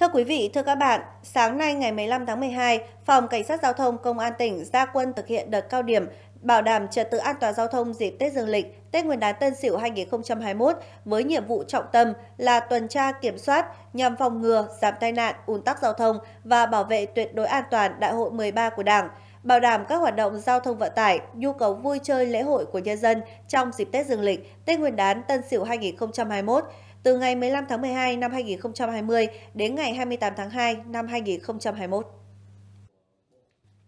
Thưa quý vị, thưa các bạn, sáng nay ngày 15 tháng 12, Phòng Cảnh sát Giao thông Công an tỉnh ra quân thực hiện đợt cao điểm bảo đảm trật tự an toàn giao thông dịp Tết Dương lịch, Tết Nguyên đán Tân Sửu 2021 với nhiệm vụ trọng tâm là tuần tra kiểm soát nhằm phòng ngừa, giảm tai nạn, ùn tắc giao thông và bảo vệ tuyệt đối an toàn Đại hội 13 của Đảng, bảo đảm các hoạt động giao thông vận tải, nhu cầu vui chơi lễ hội của nhân dân trong dịp Tết Dương lịch, Tết Nguyên đán Tân Sửu 2021. Từ ngày 15 tháng 12 năm 2020 đến ngày 28 tháng 2 năm 2021.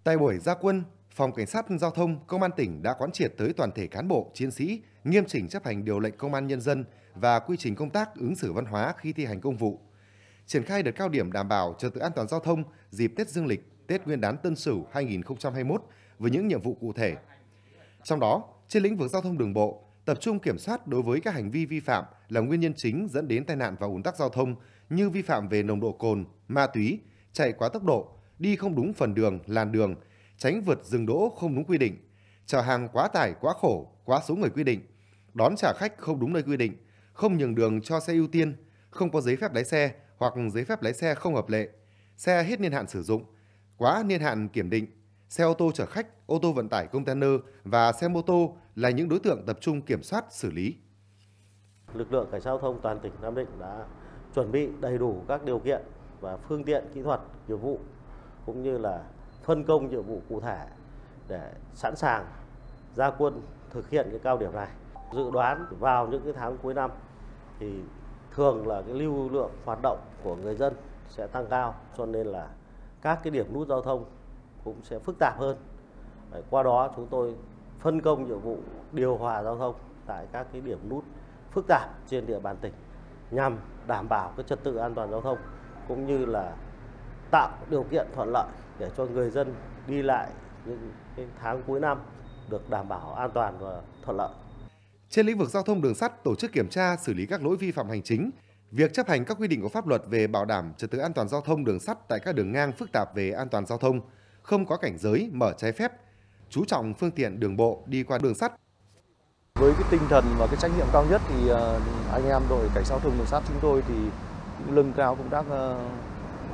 Tại buổi ra quân, Phòng Cảnh sát Giao thông Công an tỉnh đã quán triệt tới toàn thể cán bộ, chiến sĩ nghiêm chỉnh chấp hành điều lệnh công an nhân dân và quy trình công tác ứng xử văn hóa khi thi hành công vụ. Triển khai đợt cao điểm đảm bảo trật tự an toàn giao thông dịp Tết Dương lịch, Tết Nguyên đán Tân Sửu 2021 với những nhiệm vụ cụ thể. Trong đó, trên lĩnh vực giao thông đường bộ, tập trung kiểm soát đối với các hành vi vi phạm là nguyên nhân chính dẫn đến tai nạn và ùn tắc giao thông như vi phạm về nồng độ cồn, ma túy, chạy quá tốc độ, đi không đúng phần đường, làn đường, tránh vượt dừng đỗ không đúng quy định, chở hàng quá tải, quá khổ, quá số người quy định, đón trả khách không đúng nơi quy định, không nhường đường cho xe ưu tiên, không có giấy phép lái xe hoặc giấy phép lái xe không hợp lệ, xe hết niên hạn sử dụng, quá niên hạn kiểm định, xe ô tô chở khách, ô tô vận tải container và xe mô tô là những đối tượng tập trung kiểm soát xử lý. Lực lượng cảnh sát giao thông toàn tỉnh Nam Định đã chuẩn bị đầy đủ các điều kiện và phương tiện kỹ thuật nghiệp vụ cũng như là phân công nhiệm vụ cụ thể để sẵn sàng ra quân thực hiện cái cao điểm này. Dự đoán vào những cái tháng cuối năm thì thường là cái lưu lượng hoạt động của người dân sẽ tăng cao, cho nên là các cái điểm nút giao thông cũng sẽ phức tạp hơn. Qua đó chúng tôi phân công nhiệm vụ điều hòa giao thông tại các cái điểm nút phức tạp trên địa bàn tỉnh nhằm đảm bảo cái trật tự an toàn giao thông cũng như là tạo điều kiện thuận lợi để cho người dân đi lại những cái tháng cuối năm được đảm bảo an toàn và thuận lợi. Trên lĩnh vực giao thông đường sắt, tổ chức kiểm tra xử lý các lỗi vi phạm hành chính, việc chấp hành các quy định của pháp luật về bảo đảm trật tự an toàn giao thông đường sắt tại các đường ngang phức tạp về an toàn giao thông, không có cảnh giới mở trái phép, chú trọng phương tiện đường bộ đi qua đường sắt. Với cái tinh thần và cái trách nhiệm cao nhất thì anh em đội cảnh sát giao thông đường sắt chúng tôi thì cũng lưng cao công tác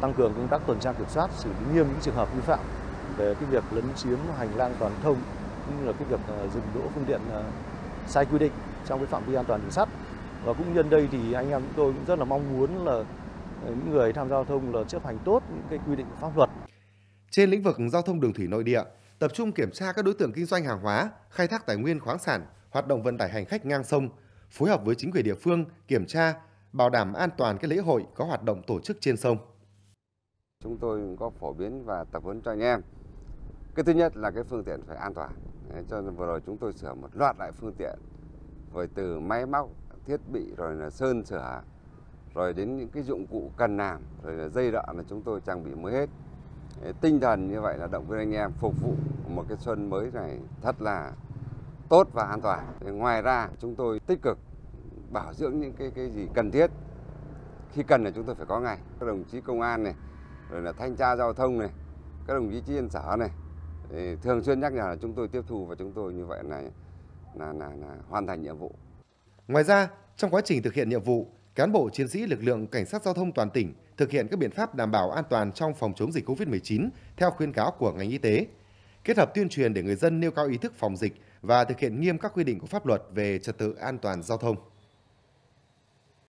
tăng cường công tác tuần tra kiểm soát, xử lý nghiêm những trường hợp vi phạm về cái việc lấn chiếm hành lang toàn thông cũng như là cái việc dừng đỗ phương tiện sai quy định trong cái phạm vi an toàn đường sắt. Và cũng nhân đây thì anh em chúng tôi cũng rất là mong muốn là những người tham gia giao thông là chấp hành tốt những cái quy định của pháp luật. Trên lĩnh vực giao thông đường thủy nội địa, tập trung kiểm tra các đối tượng kinh doanh hàng hóa, khai thác tài nguyên khoáng sản, hoạt động vận tải hành khách ngang sông, phối hợp với chính quyền địa phương kiểm tra, bảo đảm an toàn các lễ hội có hoạt động tổ chức trên sông. Chúng tôi cũng có phổ biến và tập huấn cho anh em. Cái thứ nhất là cái phương tiện phải an toàn. Cho nên vừa rồi chúng tôi sửa một loạt lại phương tiện, rồi từ máy móc, thiết bị, rồi là sơn sửa, rồi đến những cái dụng cụ cần làm, rồi là dây đợ là chúng tôi trang bị mới hết. Tinh thần như vậy là động viên anh em phục vụ một cái xuân mới này thật là tốt và an toàn. Ngoài ra chúng tôi tích cực bảo dưỡng những cái gì cần thiết, khi cần là chúng tôi phải có ngay. Các đồng chí công an này, rồi là thanh tra giao thông này, các đồng chí trên sở này thường xuyên nhắc nhở là chúng tôi tiếp thu và chúng tôi như vậy là hoàn thành nhiệm vụ. Ngoài ra, trong quá trình thực hiện nhiệm vụ, cán bộ chiến sĩ lực lượng cảnh sát giao thông toàn tỉnh thực hiện các biện pháp đảm bảo an toàn trong phòng chống dịch COVID-19 theo khuyến cáo của ngành y tế, kết hợp tuyên truyền để người dân nêu cao ý thức phòng dịch và thực hiện nghiêm các quy định của pháp luật về trật tự an toàn giao thông.